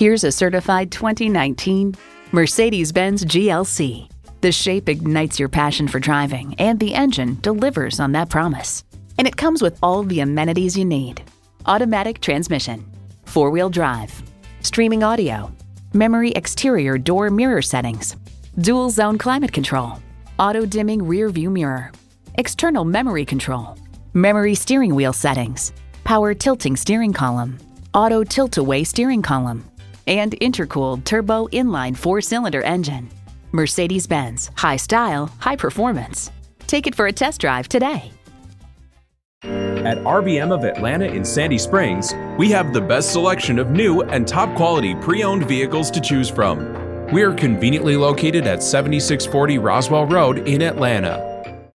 Here's a certified 2019 Mercedes-Benz GLC. The shape ignites your passion for driving, and the engine delivers on that promise. And it comes with all the amenities you need: automatic transmission, four-wheel drive, streaming audio, memory exterior door mirror settings, dual zone climate control, auto-dimming rear view mirror, external memory control, memory steering wheel settings, power tilting steering column, auto tilt-away steering column, and intercooled turbo inline four-cylinder engine. Mercedes-Benz, high style, high performance. Take it for a test drive today. At RBM of Atlanta in Sandy Springs, we have the best selection of new and top quality pre-owned vehicles to choose from. We are conveniently located at 7640 Roswell Road in Atlanta.